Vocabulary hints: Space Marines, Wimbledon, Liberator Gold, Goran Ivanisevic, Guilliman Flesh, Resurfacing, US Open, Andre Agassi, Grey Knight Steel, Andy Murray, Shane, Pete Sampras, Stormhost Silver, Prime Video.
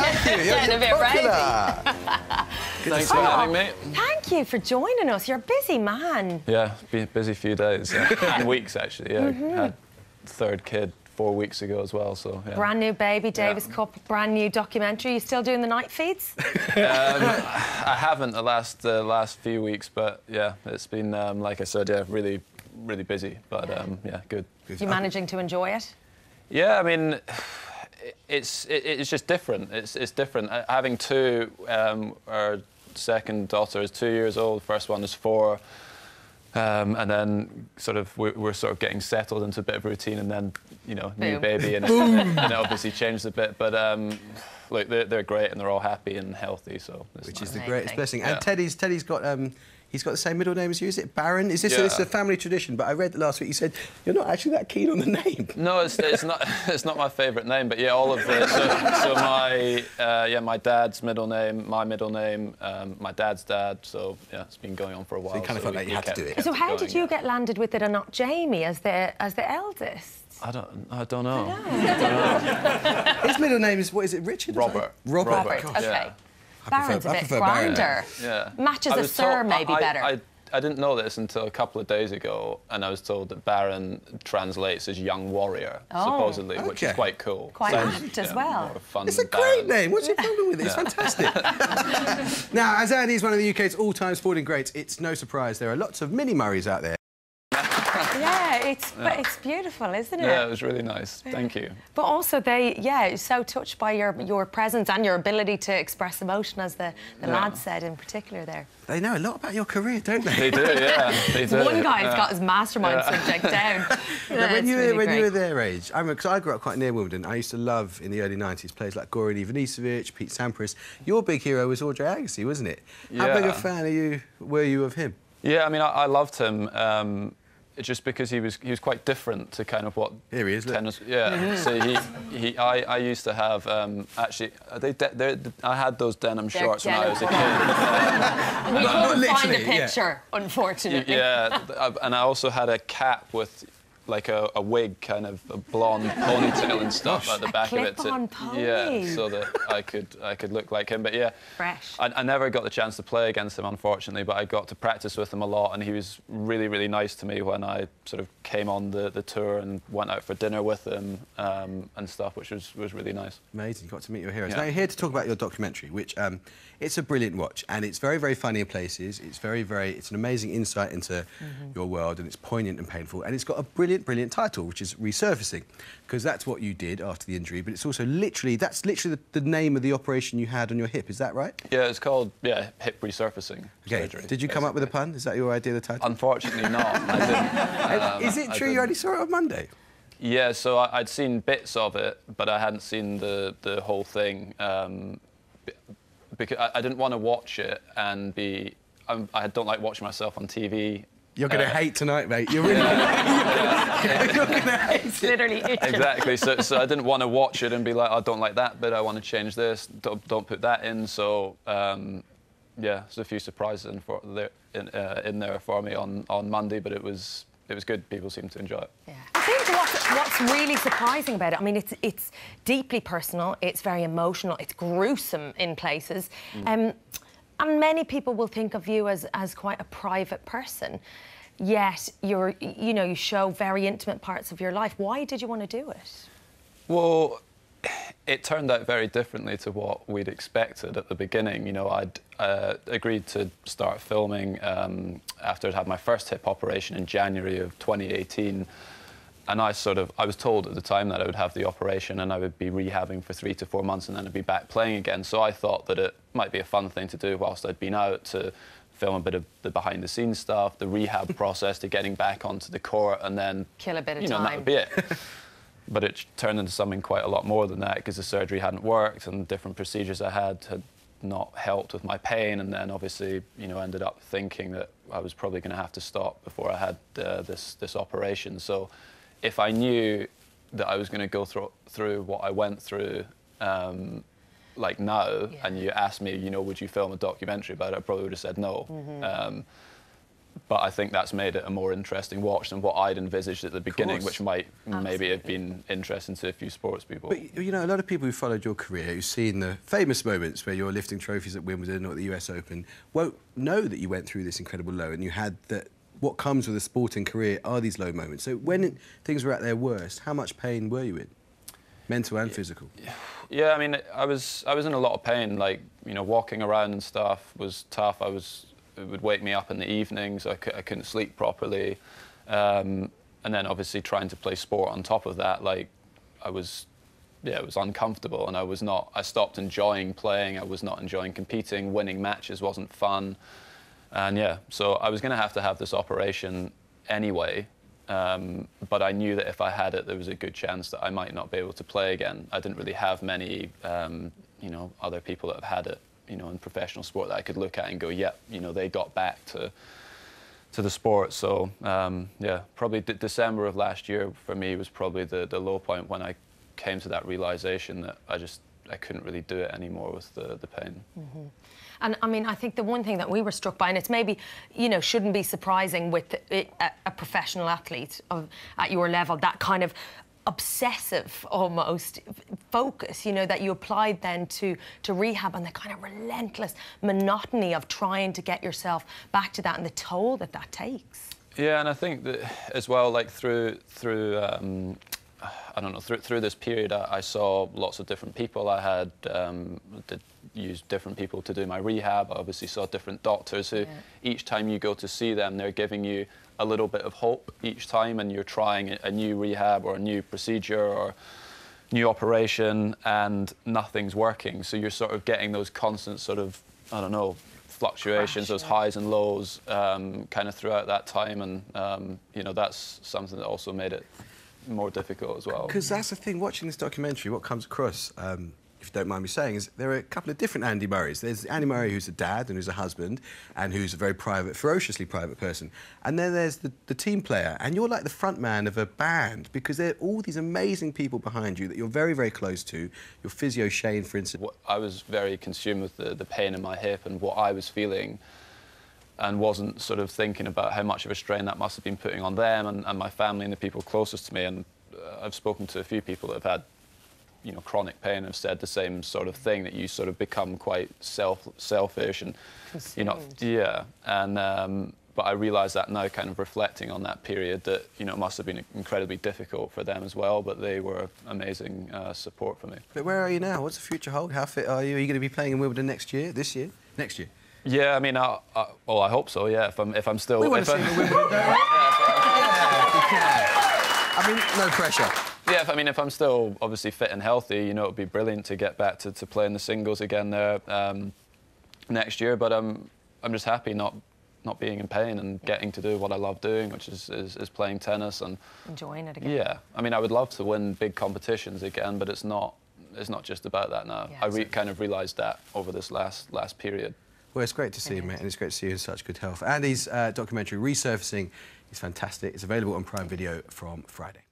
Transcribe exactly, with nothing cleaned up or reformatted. Thank you. You're getting a bit popular. Thanks for oh, having me. Thank you for joining us. You're a busy man. Yeah, been busy few days yeah. and weeks actually. Yeah, mm-hmm. Had third kid four weeks ago as well. So yeah. Brand new baby, Davis yeah. Cup, brand new documentary. You still doing the night feeds? um, I haven't the last uh, last few weeks, but yeah, it's been um, like I said, yeah, really, really busy. But um, yeah, good. You managing to enjoy it? Yeah, I mean. It's it, it's just different. It's it's different. Uh, having two, um, our second daughter is two years old. First one is four, um, and then sort of we're, we're sort of getting settled into a bit of routine, and then you know Boom. new baby, and, and it obviously changes a bit. But um, look, they're, they're great, and they're all happy and healthy. So it's which nice. is the greatest Thanks. blessing. And yeah. Teddy's Teddy's got. Um, He's got the same middle name as you, is it? Baron? Is this, yeah. a, this is a family tradition? But I read last week you said you're not actually that keen on the name. No, it's, it's not. It's not my favourite name. But yeah, all of the so, so my uh, yeah my dad's middle name, my middle name, um, my dad's dad. So yeah, it's been going on for a while. So you kind of so felt like you had kept, to do it. So how did you yeah. get landed with it and not Jamie as the as the eldest? I don't. I don't know. I don't know. I don't know. His middle name is what is it? Richard. Robert. Robert. Robert. Gosh. Okay. Yeah. Baron's prefer, a bit grander. Yeah. Matches a sir told, maybe I, better. I, I, I didn't know this until a couple of days ago, and I was told that Baron translates as young warrior, oh, supposedly, okay. which is quite cool. Quite so, apt yeah, as well. Fun it's a Baron. great name. What's your problem with it? It's yeah. fantastic. Now, as Andy is one of the U K's all-time sporting greats, it's no surprise there are lots of mini Murrays out there. Yeah, it's yeah. it's beautiful, isn't it? Yeah, it was really nice. Thank you. But also, they yeah, so touched by your your presence and your ability to express emotion, as the the yeah. lad said in particular. There, they know a lot about your career, don't they? They do, yeah. They do. One guy's yeah. got his mastermind yeah. subject down. Yeah, when you were, really when great. you were their age, I remember because I grew up quite near Wimbledon. I used to love in the early nineties players like Goran Ivanisevic, Pete Sampras. Your big hero was Andre Agassi, wasn't it? Yeah. How big a fan are you? Were you of him? Yeah, I mean, I, I loved him. Um, Just because he was he was quite different to kind of what here he is tennis, yeah. Mm-hmm. So he he I, I used to have um, actually are they de I had those denim They're shorts denim. when I was a kid. We couldn't no, find a picture, yeah. unfortunately. Yeah, and I also had a cap with like a, a wig, kind of a blonde ponytail and stuff at the back of it. To, yeah, so that I could I could look like him. But yeah, fresh. I, I never got the chance to play against him, unfortunately. But I got to practice with him a lot, and he was really really nice to me when I sort of came on the, the tour and went out for dinner with him um, and stuff, which was was really nice. Amazing, got to meet your heroes. Yeah. Now you're here to talk about your documentary, which um, it's a brilliant watch, and it's very very funny in places. It's very very it's an amazing insight into mm-hmm. your world, and it's poignant and painful, and it's got a brilliant brilliant title, which is Resurfacing, because that's what you did after the injury, but it's also literally that's literally the, the name of the operation you had on your hip, is that right? Yeah, it's called yeah hip resurfacing okay. surgery. Did you basically. come up with a pun? Is that your idea of the title? Unfortunately not. I didn't. Um, is it true you only saw it on Monday? Yeah, so I, I'd seen bits of it, but I hadn't seen the the whole thing um, because I, I didn't want to watch it and be I'm, I don't like watching myself on T V. You're going to uh, hate tonight, mate. You're really yeah. you're, yeah. you're going to hate it. Literally itching. Exactly. So, so I didn't want to watch it and be like, I don't like that bit, I want to change this, don't, don't put that in. So, um, yeah, there's a few surprises in, for, in, uh, in there for me on, on Monday, but it was, it was good. People seemed to enjoy it. Yeah. I think what, what's really surprising about it, I mean, it's, it's deeply personal, it's very emotional, it's gruesome in places. Mm. Um, And many people will think of you as, as quite a private person, yet you're, you know, you show very intimate parts of your life. Why did you want to do it? Well, it turned out very differently to what we'd expected at the beginning. You know, I'd uh, agreed to start filming um, after I'd had my first hip operation in January of twenty eighteen. And I sort of, I was told at the time that I would have the operation and I would be rehabbing for three to four months and then I'd be back playing again. So I thought that it might be a fun thing to do whilst I'd been out, to film a bit of the behind-the-scenes stuff, the rehab process to getting back onto the court and then... Kill a bit of you know, time. You know, that would be it. But it turned into something quite a lot more than that because the surgery hadn't worked and the different procedures I had had not helped with my pain, and then obviously, you know, ended up thinking that I was probably going to have to stop before I had uh, this, this operation. So... If I knew that I was going to go through through what I went through, um, like now, yeah. and you asked me, you know, would you film a documentary about it? I probably would have said no. Mm-hmm. um, But I think that's made it a more interesting watch than what I'd envisaged at the beginning, which might Absolutely. maybe have been interesting to a few sports people. But, you know, a lot of people who followed your career, who've seen the famous moments where you're lifting trophies at Wimbledon or at the U S Open, won't know that you went through this incredible low and you had that. What comes with a sporting career are these low moments. So when things were at their worst, how much pain were you in? Mental and physical. Yeah, I mean, I was I was in a lot of pain. Like, you know, walking around and stuff was tough. I was it would wake me up in the evenings. I, c I couldn't sleep properly, um, and then obviously trying to play sport on top of that. Like, I was, yeah, it was uncomfortable, and I was not. I stopped enjoying playing. I was not enjoying competing. Winning matches wasn't fun, and yeah, so I was going to have to have this operation anyway. Um, but I knew that if I had it, there was a good chance that I might not be able to play again. I didn't really have many, um, you know, other people that have had it, you know, in professional sport that I could look at and go, yeah, you know, they got back to to the sport. So um, yeah, probably d December of last year for me was probably the the low point when I came to that realization that I just I couldn't really do it anymore with the the pain. Mm-hmm. And, I mean, I think the one thing that we were struck by, and it's maybe, you know, shouldn't be surprising with a, a professional athlete of, at your level, that kind of obsessive, almost, focus, you know, that you applied then to, to rehab and the kind of relentless monotony of trying to get yourself back to that and the toll that that takes. Yeah, and I think that as well, like, through, through um, I don't know, through, through this period, I, I saw lots of different people. I had... Um, did, used different people to do my rehab. I obviously saw different doctors who, yeah. each time you go to see them, they're giving you a little bit of hope each time, and you're trying a new rehab or a new procedure or new operation, and nothing's working. So you're sort of getting those constant sort of, I don't know, fluctuations, Crash, those yeah. highs and lows, um, kind of throughout that time. And, um, you know, that's something that also made it more difficult as well. Because that's the thing, watching this documentary, what comes across... Um, if you don't mind me saying, is there are a couple of different Andy Murrays. There's Andy Murray who's a dad and who's a husband and who's a very private, ferociously private person. And then there's the, the team player, and you're like the front man of a band because there are all these amazing people behind you that you're very, very close to. Your physio, Shane, for instance. What, I was very consumed with the, the pain in my hip and what I was feeling and wasn't sort of thinking about how much of a strain that must have been putting on them and, and my family and the people closest to me. And uh, I've spoken to a few people that have had you know, chronic pain have said the same sort of thing, that you sort of become quite self selfish and, you know, yeah. And, um, but I realise that now, kind of reflecting on that period, that, you know, it must have been incredibly difficult for them as well, but they were amazing uh, support for me. But where are you now? What's the future hold? How fit are you? Are you going to be playing in Wimbledon next year, this year, next year? Yeah, I mean, I, I, well, I hope so, yeah, if I'm, if I'm still... We want to see you in Wimbledon, don't we? I mean, no pressure. Yeah, if, I mean, if I'm still obviously fit and healthy, you know, it'd be brilliant to get back to, to playing the singles again there um, next year. But um, I'm just happy not not being in pain and getting to do what I love doing, which is, is, is playing tennis and enjoying it again. Yeah, I mean, I would love to win big competitions again, but it's not it's not just about that now. Yeah, I re kind of realised that over this last last period. Well, it's great to see you, mate, and it's great to see you in such good health. Andy's uh, documentary Resurfacing is fantastic. It's available on Prime Video from Friday.